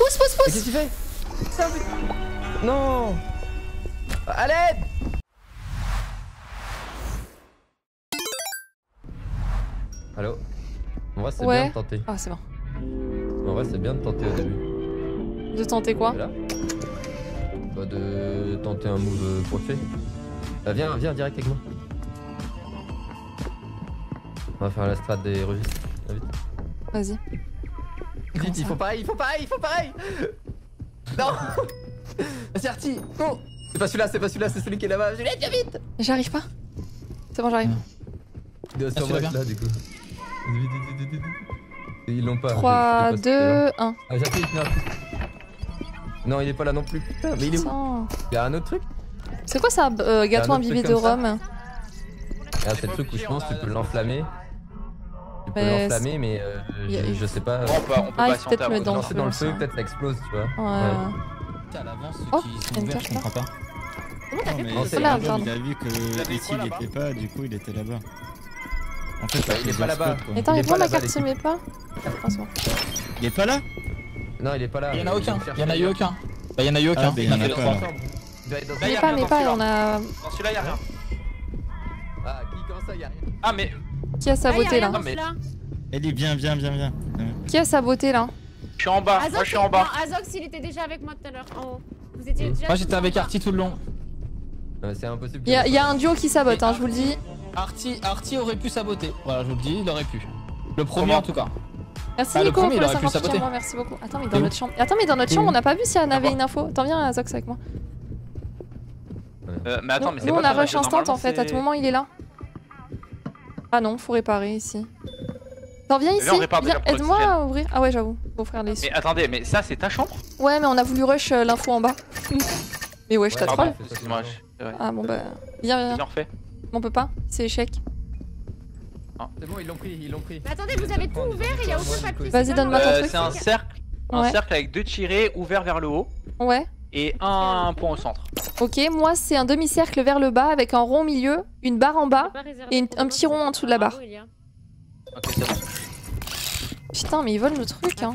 Pousse, pousse, pousse. Qu'est-ce que tu fais? Ça, mais... Non. Allez. Allô. En vrai, c'est bien de tenter. Ah, c'est bon. En vrai, c'est bien de tenter au début. De tenter quoi? Bah, de tenter un move profé. Bah, viens, viens direct avec moi. On va faire la strat des registres. Vas-y. Vite, il faut pareil, il faut pareil, il faut pareil. Non. C'est parti. Non. C'est pas celui-là, c'est pas celui-là, c'est celui qui est là-bas. Juliette, viens vite. J'arrive pas. C'est bon, j'arrive. C'est moi là du coup. Ils l'ont pas. 3, 2, 1. Ah, j'appuie, non, il est pas là non plus. Putain, mais il est où? Il y a un autre truc. C'est quoi ça, gâteau imbibé de rhum? Ah, c'est le truc où je pense que tu peux l'enflammer. Tu peux l'enflammer, mais je sais pas. Ah, il faut peut-être le lancer dans le feu, peut-être ça explose, tu vois. Ouais. Putain, à l'avance, ceux qui sont ouverts, je comprends pas. Non, c'est là, pardon. Il a vu que ici il était pas, du coup il était là-bas. En fait, il est pas là-bas. Attends, il est pas là, ma carte se met pas. Il est pas là? Non, il est pas là. Il y en a aucun. Il y en a eu aucun. Bah, il y en a eu aucun. Il y en a pas. Il est pas, on a. Dans celui-là, il y a rien. Ah, qui commence à y arriver? Ah, mais. Qui a saboté là? Ellie, viens, viens, viens, viens. Qui a saboté là? Je suis en bas, moi je suis en bas. Azox, il était déjà avec moi tout à l'heure en haut. Vous étiez déjà. Moi j'étais avec Arty tout le long. C'est impossible. Il y a un duo qui sabote, hein, je vous le dis. Arty aurait pu saboter. Voilà, je vous le dis, il aurait pu. Le premier en tout cas. Merci Nico pour la saboter. Merci beaucoup. Attends, mais dans notre chambre. Attends, mais dans notre chambre, on n'a pas vu si elle avait une info. Attends, viens Azox avec moi. Mais attends, mais c'est pas. Nous on a rush instant en fait, à tout moment il est là. Ah non, faut réparer ici. Attends, viens ici, aide-moi à ouvrir. Ah ouais, j'avoue, faut ouvrir les. Mais attendez, mais ça c'est ta chambre? Ouais, mais on a voulu rush l'info en bas. Mais ouais, je t'attrape. Ah bon bah, viens, viens, viens. On peut pas, c'est échec. C'est bon, ils l'ont pris, ils l'ont pris. Mais attendez, vous avez tout ouvert, il y a aucun papier. Vas-y, donne-moi ton truc. C'est un cercle, avec deux tirés ouverts vers le haut. Ouais. Et un point au centre. Ok, moi c'est un demi-cercle vers le bas avec un rond au milieu, une barre en bas et un petit rond en dessous de la barre. Ok, c'est bon. Putain, mais ils volent le truc, hein.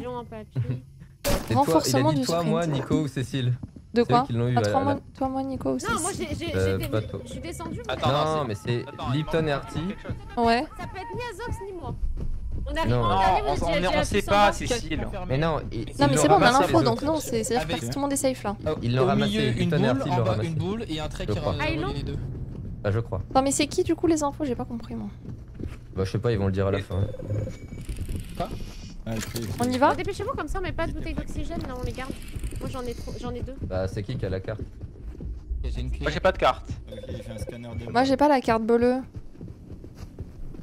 Renforcement du sprint. Toi, moi, Nico ou Cécile? De quoi? Toi, moi, Nico ou Cécile? Non, moi j'ai descendu. Attends, non, mais c'est Lipton et Arty. Ouais. Ça peut être ni Azox ni moi. On sait pas, Cécile. Mais non, mais c'est bon, on a l'info donc non, c'est-à-dire que tout le monde est safe là. Ils l'ont ramassé, Lipton et Arty l'ont ramassé. Une boule et un trait qui relie les deux. Ah, je crois. Non, mais c'est qui du coup les infos? J'ai pas compris moi. Bah, je sais pas, ils vont le dire à la fin. Quoi? On y va? Dépêchez-vous comme ça, on met pas de bouteille d'oxygène là, on les garde. Moi j'en ai deux. Bah, c'est qui a la carte? Moi j'ai pas de carte. Moi j'ai pas la carte bleue.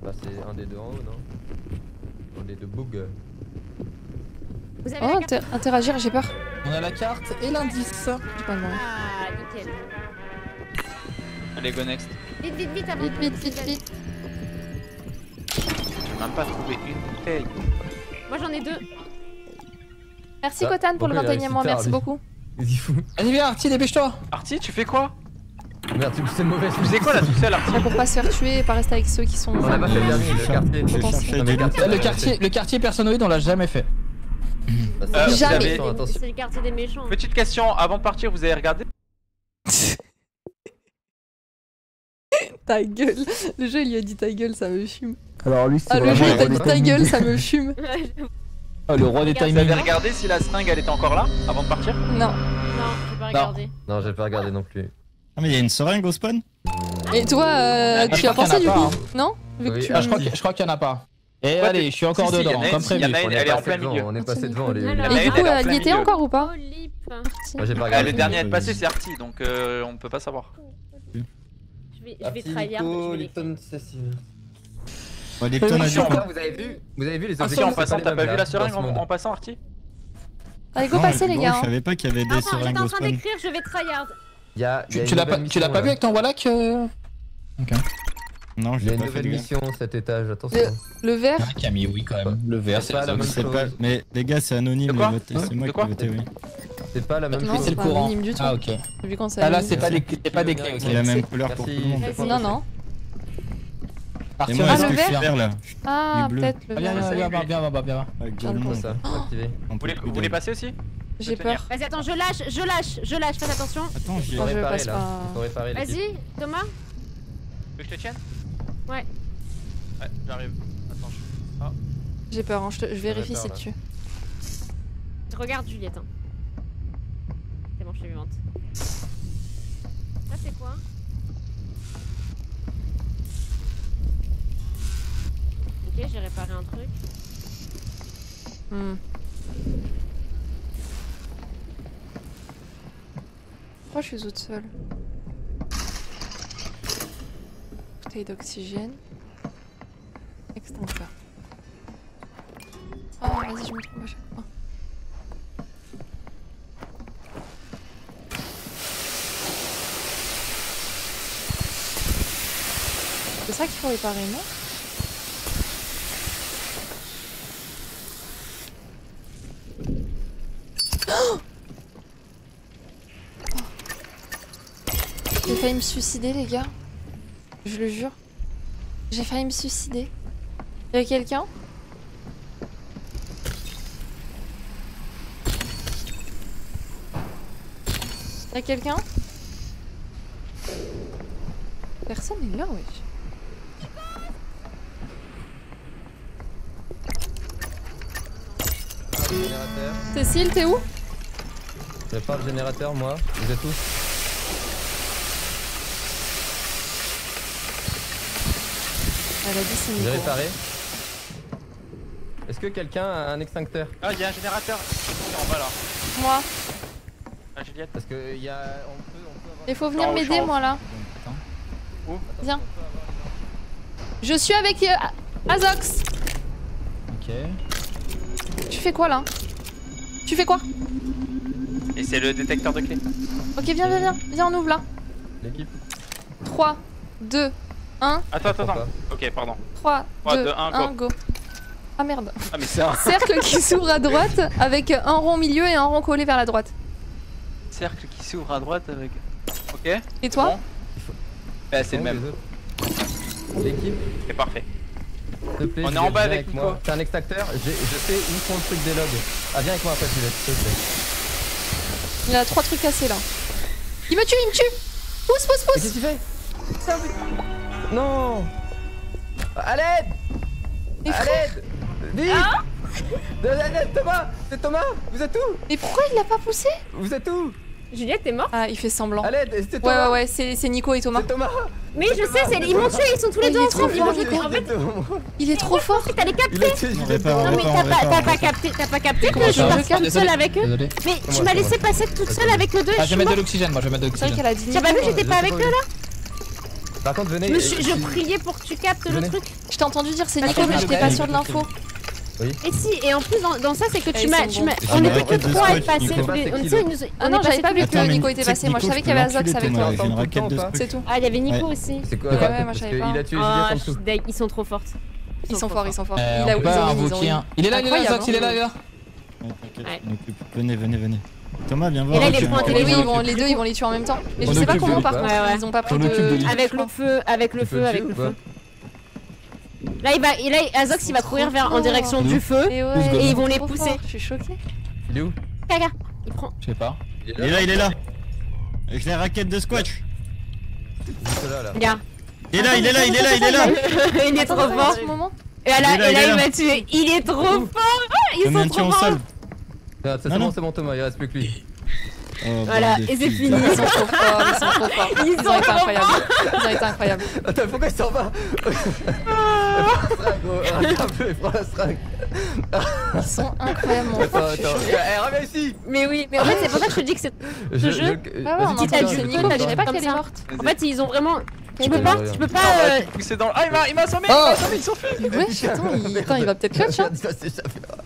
Bah, c'est un des deux en haut, non? Un des deux bugs. Vous avez la carte? Interagir, j'ai peur. On a la carte et l'indice. J'ai pas le moyen. Ah, nickel. Allez, go next. Vite, vite, vite, avant. Vite, vite, vite, vite. J'ai même pas trouvé une bouteille. Moi j'en ai deux. Merci Kotan pour le 21ème mois, merci beaucoup. Vas-y, fou. Allez, viens Arty, dépêche-toi. Arty, tu fais quoi? Merde, tu me fais mauvais. Tu faisais quoi là tout seul Arty? Pour pas se faire tuer et pas rester avec ceux qui sont. On a pas fait le dernier, le quartier. Le quartier personnoïde, on l'a jamais fait. Jamais. C'est le quartier des méchants. Petite question, avant de partir, vous avez regardé? Ta gueule. Le jeu, il lui a dit ta gueule, ça me fume. Alors lui, ah, le jeu, il t'a dit ta gueule, ça me fume. Ah, le roi des timings. Vous avez regardé si la seringue, elle était encore là avant de partir? Non. Non, j'ai pas regardé. Non, j'ai pas regardé non plus. Ah, mais il y a une seringue au spawn? Et toi, tu as pensé du coup? Non? Je crois qu'il y en a pas. Et allez, je suis encore dedans, comme prévu. Elle est en plein milieu. On est passé devant. Et du coup, il était encore ou pas? Le dernier à être passé, c'est Arty, donc on peut pas savoir. Je vais tryhard. Vous avez vu les objectifs en passant? T'as pas vu la seringue en passant, Arty? Allez, go passer les gars. Je savais pas qu'il y avait des seringues. Attends, j'étais en train d'écrire, je vais tryhard. Tu l'as pas vu avec ton Wallach? Ok. Non, je l'ai pas fait. Mission cet étage, attention. Le vert. Camille, oui quand même. Le vert, c'est la même chose. Mais les gars, c'est anonyme. C'est moi qui votais, oui. C'est pas la même chose. C'est le courant. Ah ok. Ah là, c'est pas des clés. C'est la même couleur pour tout le monde. Non, non. Ah, le vert là. Ah, peut-être le vert. Viens, viens, viens, viens, viens, viens. Vous voulez passer aussi? J'ai peur. Vas-y, attends, je lâche, fais attention. Attends, je vais réparer là. Vas-y, Thomas. Tu veux que je te tienne? Ouais. Ouais, j'arrive. Attends, je. Ah. J'ai peur, hein. je vérifie si tu. Regarde Juliette. Hein. C'est bon, je suis vivante. Ça, c'est quoi? Ok, j'ai réparé un truc. Pourquoi je suis toute seule? Bouteille d'oxygène. Extincteur. Oh, vas-y, je me trompe à chaque fois. C'est ça qu'il faut réparer, non? J'ai failli me suicider, les gars. Je le jure. J'ai failli me suicider. Y'a quelqu'un? Y'a quelqu'un? Personne n'est là, wesh. Cécile, t'es où? J'ai pas le générateur, moi. Vous êtes tous? Elle a dit c'est micro. J'ai réparé. Est-ce que quelqu'un a un extincteur? Ah, il y a un générateur. En bas là. Moi. Ah, Juliette. Parce que il y a. On peut avoir... Il faut venir m'aider, moi là. Attends. Où? Viens. Je suis avec Azox. Ok. Tu fais quoi là? Tu fais quoi? Et c'est le détecteur de clé. Ok, viens, on ouvre là. L'équipe. 3, 2. 1. Attends. Ok, pardon. 3, 2, 1, go. Ah merde. Ah mais c'est un cercle qui s'ouvre à droite avec un rond au milieu et un rond collé vers la droite. Cercle qui s'ouvre à droite avec... Ok. Et toi? Bah c'est le même. L'équipe. C'est parfait. On est en bas avec Nico. C'est un extracteur, je sais où sont le truc des logs. Ah viens avec moi après, s'il te plaît. Il a 3 trucs cassés là. Il me tue. Pousse. Qu'est-ce que tu fais? Non! À l'aide! À l'aide! Vite! Ah Thomas! C'est Thomas! Vous êtes où? Mais pourquoi il l'a pas poussé? Vous êtes où? Juliette, t'es mort? Ah, il fait semblant. À l'aide! C'est Thomas! Ouais, c'est Nico et Thomas. C'est Thomas! Mais je sais, ils m'ont tué, ils sont tous les deux ensemble! Il est trop fort! T'as les capter! Non, mais t'as pas capté que je suis partie toute seule avec eux! Mais tu m'as laissé passer toute seule avec eux deux! Ah, je vais mettre de l'oxygène, moi, je vais mettre de l'oxygène. T'as pas vu que j'étais pas avec eux là? Par contre, venez. Je priais pour que tu captes le truc. Je t'ai entendu dire c'est Nico, mais j'étais pas sûre de l'info. Oui. Et si, et en plus dans ça, c'est que tu m'as. On était que 3 à être passés. Ah non, j'avais pas vu que Nico était passé. Moi je savais qu'il y avait Azox avec toi. C'est tout. Ah, il y avait Nico aussi. C'est quoi? Ouais, moi je savais pas. Ils sont trop fortes. Ils sont forts. Il est là, Azox, il est là, gars. Venez. Thomas, viens voir. Et là, il est pointé. Les deux, ils vont les tuer en même temps. Mais je sais pas comment par contre. Ils ont pas pris de. Avec le feu. Là, Azox, il va courir en direction du feu. Et ils vont les pousser. Je suis choqué. Il est où? Caga. Il prend. Je sais pas. Il est là. Avec la raquette de squash. Il est là. Il est trop fort. Et là, il m'a tué. Il est trop fort. Ils sont trop forts. C'est bon Thomas, il reste plus que lui. Voilà, et c'est fini. Ils sont trop forts. Ils ont été incroyables. Attends, pourquoi ils s'en va? Ils sont incroyables. Attends. Reviens ici. Mais oui, mais en fait c'est pour ça que je te dis que c'est ce jeu. Si t'as du Nico, t'as des pas comme ça. En fait ils ont vraiment... Tu peux pas. Il m'a assommé, ils sont faits. Ouais, attends, il va peut-être clutch.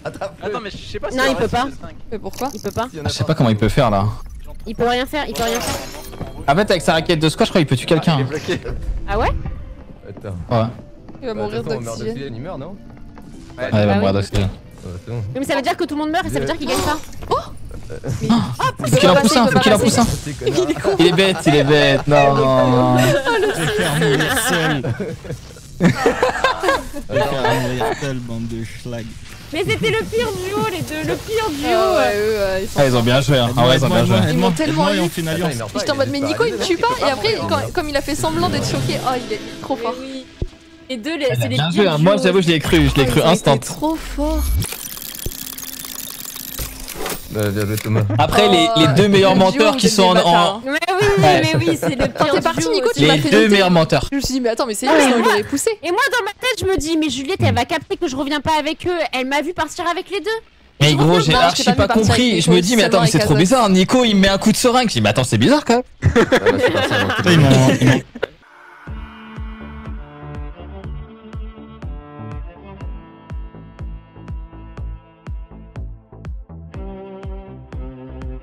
Attends, mais je sais pas si. Non, il peut pas. Mais pourquoi? Il peut pas. Je sais pas comment il peut faire là. Il peut rien faire. En fait, avec sa raquette de squash, je crois qu'il peut tuer quelqu'un. Ah ouais? Attends. Ouais. Il va mourir d'oxygène. Il meurt, non? Ouais, il va mourir d'oxygène. Mais ça veut dire que tout le monde meurt et ça veut dire qu'il gagne pas. Oh! Faut qu'il en pousse un. Il est bête, non. Telle bande de schlag. Mais c'était le pire duo, les deux, le pire duo. Ils ont bien joué, hein. En vrai, ils ont bien joué. Ils m'ont tellement eu. J'étais en mode, mais Nico, il me tue pas. Et après, comme il a fait semblant d'être choqué, oh, il est trop fort. Les deux, c'est les pires. Moi, j'avoue, je l'ai cru instant. Trop fort. Après, les deux meilleurs menteurs qui sont en. Mais oui, c'est le pire. T'es parti, Nico, tu m'as fait. Les deux meilleurs menteurs. Je me suis dit, mais attends, mais c'est elle qui m'avait poussé. Et moi, dans ma tête, je me dis, mais Juliette, elle va capter que je reviens pas avec eux. Elle m'a vu partir avec les deux. Mais gros, j'ai archi pas compris. Je me dis, mais attends, mais c'est trop bizarre. Nico, il me met un coup de seringue. Je dis, mais attends, c'est bizarre quand même.